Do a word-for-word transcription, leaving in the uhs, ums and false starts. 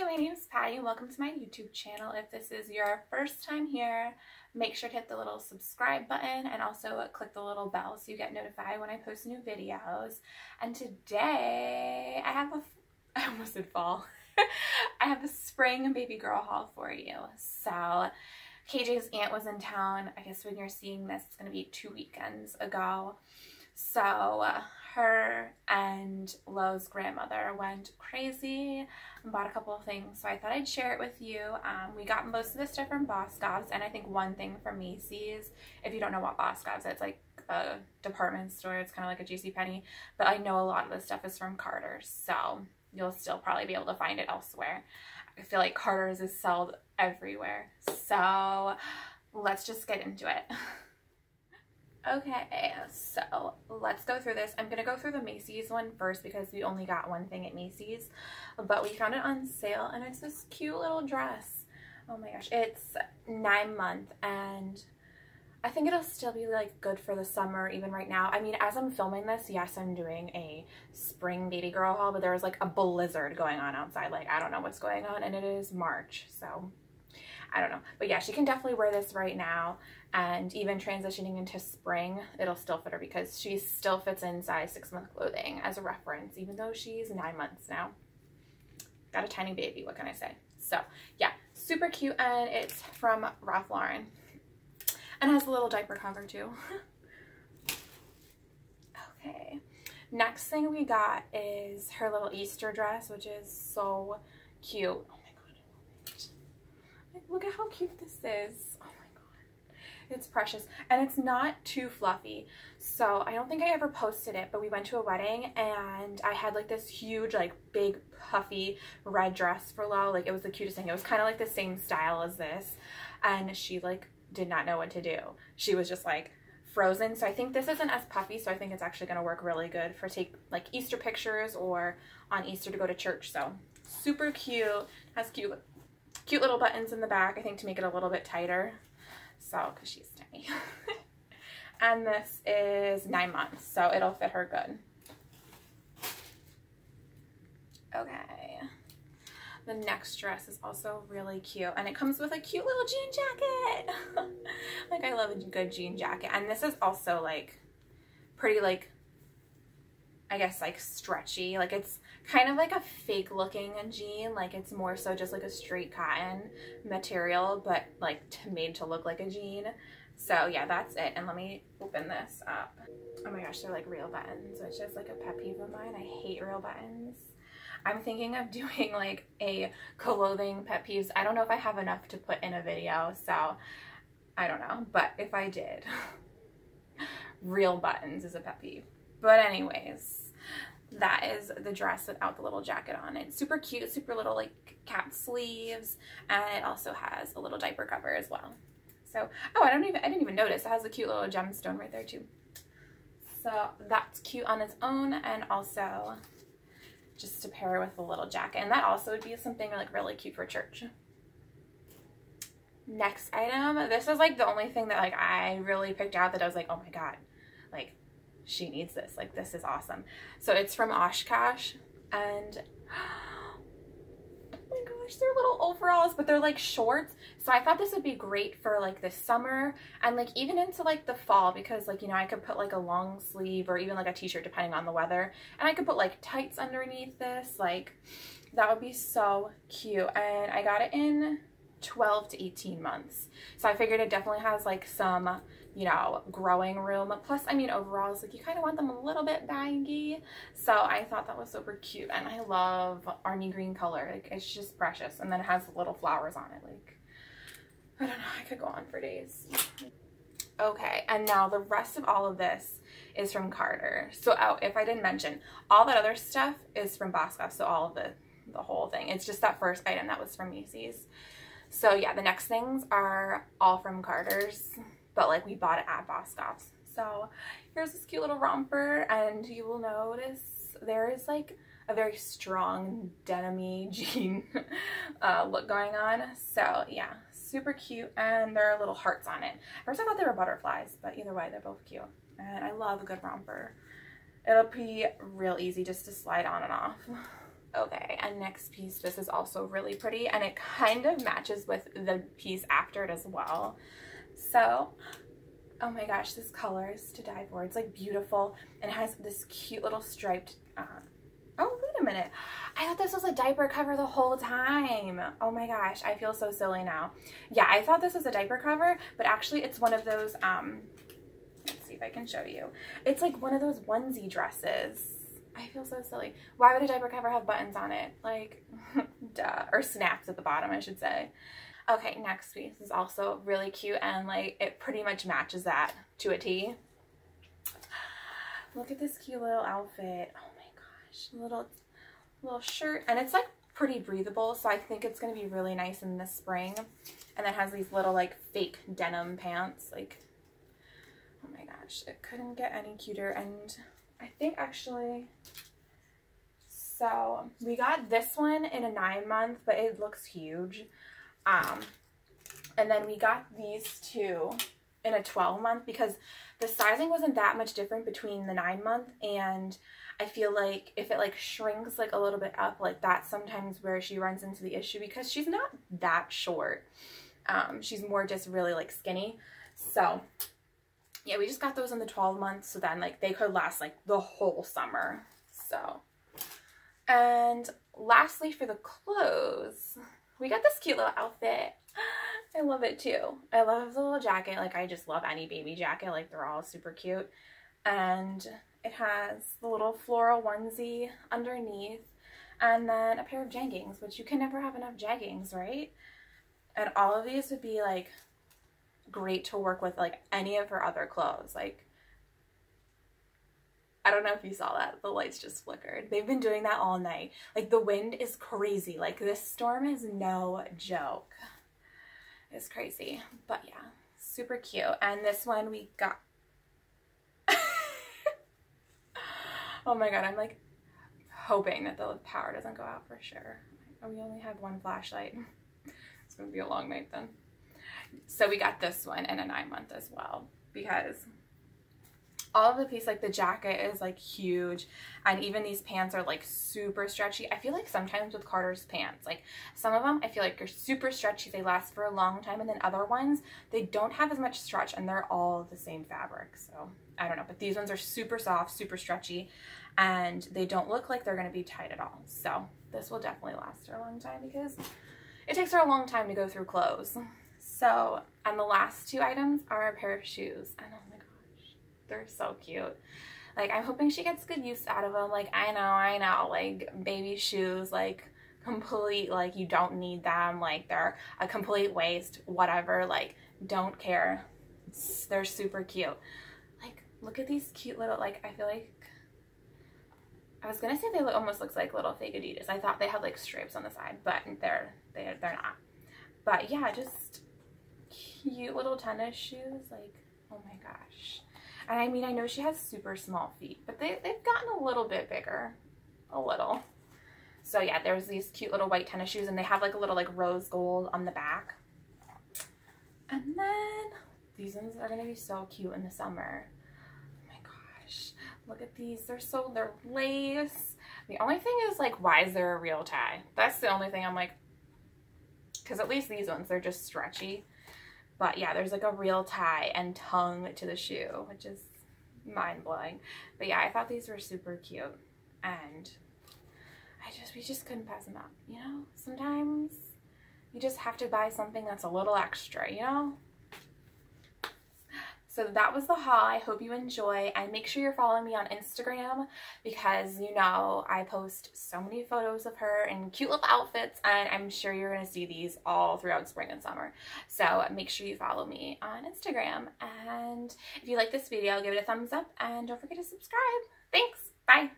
Hi, my name is Patty and welcome to my YouTube channel. If this is your first time here, make sure to hit the little subscribe button and also click the little bell so you get notified when I post new videos. And today I have a, I almost said fall, I have a spring and baby girl haul for you. So K J's aunt was in town, I guess when you're seeing this it's going to be two weekends ago. So her and Lowe's grandmother went crazy and bought a couple of things, so I thought I'd share it with you. Um, we got most of the stuff from Boscov's and I think one thing from Macy's. If you don't know what Boscov's, it's like a department store, it's kind of like a JCPenney, but I know a lot of the stuff is from Carter's, so you'll still probably be able to find it elsewhere. I feel like Carter's is sold everywhere, so let's just get into it. Okay, so let's go through this. I'm going to go through the Macy's one first because we only got one thing at Macy's, but we found it on sale and it's this cute little dress. Oh my gosh, it's nine month and I think it'll still be like good for the summer even right now. I mean, as I'm filming this, yes, I'm doing a spring baby girl haul, but there was like a blizzard going on outside. Like, I don't know what's going on and it is March, so I don't know. But yeah, she can definitely wear this right now, and even transitioning into spring, it'll still fit her because she still fits in size six month clothing as a reference, even though she's nine months now. Got a tiny baby, what can I say? So yeah, super cute, and it's from Ralph Lauren and has a little diaper cover too. Okay, next thing we got is her little Easter dress, which is so cute. Look at how cute this is. Oh my god. It's precious. And it's not too fluffy. So I don't think I ever posted it, but we went to a wedding and I had like this huge, like big puffy red dress for Lo. Like, it was the cutest thing. It was kind of like the same style as this. And she like did not know what to do. She was just like frozen. So I think this isn't as puffy, so I think it's actually going to work really good for take like Easter pictures or on Easter to go to church. So super cute. Has cute Cute little buttons in the back, I think, to make it a little bit tighter. So, because she's tiny. And this is nine months, so it'll fit her good. Okay. The next dress is also really cute, and it comes with a cute little jean jacket. Like, I love a good jean jacket. And this is also, like, pretty, like, I guess, like, stretchy. Like, it's kind of like a fake looking jean, like it's more so just like a straight cotton material, but like made to look like a jean. So yeah, that's it. And let me open this up. Oh my gosh, they're like real buttons, which is like a pet peeve of mine. I hate real buttons. I'm thinking of doing like a clothing pet peeves. I don't know if I have enough to put in a video, so I don't know, but if I did, real buttons is a pet peeve. But anyways, that is the dress without the little jacket on it. Super cute, super little like cap sleeves, and it also has a little diaper cover as well. So, oh, I don't even, I didn't even notice. It has a cute little gemstone right there too. So that's cute on its own, and also just to pair with the little jacket. And that also would be something like really cute for church. Next item, this is like the only thing that like I really picked out that I was like, oh my god, like, she needs this, like this is awesome. So it's from Oshkosh, and oh my gosh, they're little overalls, but they're like shorts. So I thought this would be great for like the summer and like even into like the fall, because like, you know, I could put like a long sleeve or even like a t-shirt depending on the weather, and I could put like tights underneath this. Like, that would be so cute. And I got it in twelve to eighteen months, so I figured it definitely has like some, you know, growing room. Plus, I mean, overalls, like, you kind of want them a little bit baggy, so I thought that was super cute. And I love army green color, like it's just precious. And then it has little flowers on it. Like, I don't know, I could go on for days. Okay, and now the rest of all of this is from Carter. So, oh, if I didn't mention, all that other stuff is from Boscov's. So all of the the whole thing, it's just that first item that was from Macy's. So yeah, the next things are all from Carter's, but like we bought it at Boscov's. So here's this cute little romper, and you will notice there is like a very strong denim-y jean uh, look going on. So yeah, super cute, and there are little hearts on it. At first I thought they were butterflies, but either way, they're both cute. And I love a good romper. It'll be real easy just to slide on and off. Okay, and next piece, this is also really pretty, and it kind of matches with the piece after it as well. So, oh my gosh, this color is to die for. It's like beautiful, and it has this cute little striped, uh, oh, wait a minute. I thought this was a diaper cover the whole time. Oh my gosh, I feel so silly now. Yeah, I thought this was a diaper cover, but actually it's one of those, um, let's see if I can show you. It's like one of those onesie dresses. I feel so silly. Why would a diaper cover have buttons on it? Like, duh. Or snaps at the bottom, I should say. Okay, next piece is also really cute, and like it pretty much matches that to a T. Look at this cute little outfit. Oh my gosh. Little, little shirt. And it's like pretty breathable, so I think it's going to be really nice in the spring. And it has these little like fake denim pants. Like, oh my gosh. It couldn't get any cuter. And I think actually, so we got this one in a nine month, but it looks huge. Um, and then we got these two in a twelve month because the sizing wasn't that much different between the nine month. And I feel like if it like shrinks like a little bit up, like that's sometimes where she runs into the issue because she's not that short. Um, she's more just really like skinny. So yeah, we just got those in the twelve months, so then like they could last like the whole summer. So, and lastly for the clothes, we got this cute little outfit. I love it too. I love the little jacket. Like I just love any baby jacket. Like they're all super cute. And it has the little floral onesie underneath and then a pair of jeggings, which you can never have enough jeggings, right? And all of these would be like great to work with like any of her other clothes. Like I don't know if you saw that, the lights just flickered. They've been doing that all night. Like the wind is crazy. Like this storm is no joke. It's crazy. But yeah, super cute. And this one we got oh my god, I'm like hoping that the power doesn't go out for sure. We only have one flashlight. It's gonna be a long night then. So we got this one in a nine month as well because all of the piece, like the jacket is like huge and even these pants are like super stretchy. I feel like sometimes with Carter's pants, like some of them I feel like are super stretchy. They last for a long time, and then other ones, they don't have as much stretch and they're all the same fabric. So I don't know, but these ones are super soft, super stretchy, and they don't look like they're going to be tight at all. So this will definitely last her a long time because it takes her a long time to go through clothes. So, and the last two items are a pair of shoes, and oh my gosh, they're so cute. Like, I'm hoping she gets good use out of them. Like, I know, I know, like, baby shoes, like, complete, like, you don't need them. Like, they're a complete waste, whatever, like, don't care. They're super cute. Like, look at these cute little, like, I feel like, I was gonna say they look, almost looks like little fake Adidas. I thought they had, like, stripes on the side, but they're, they're, they're not. But yeah, just cute little tennis shoes. Like, oh my gosh. And I mean, I know she has super small feet, but they, they've gotten a little bit bigger, a little. So yeah, there's these cute little white tennis shoes, and they have like a little like rose gold on the back. And then these ones are gonna be so cute in the summer. Oh my gosh, look at these. They're so, they're lace. The only thing is like, why is there a real tie? That's the only thing I'm like, because at least these ones, they're just stretchy. But yeah, there's like a real tie and tongue to the shoe, which is mind-blowing. But yeah, I thought these were super cute, and I just, we just couldn't pass them up, you know? Sometimes you just have to buy something that's a little extra, you know? So that was the haul. I hope you enjoy, and make sure you're following me on Instagram because, you know, I post so many photos of her in cute little outfits, and I'm sure you're going to see these all throughout spring and summer. So make sure you follow me on Instagram, and if you like this video, give it a thumbs up and don't forget to subscribe. Thanks. Bye.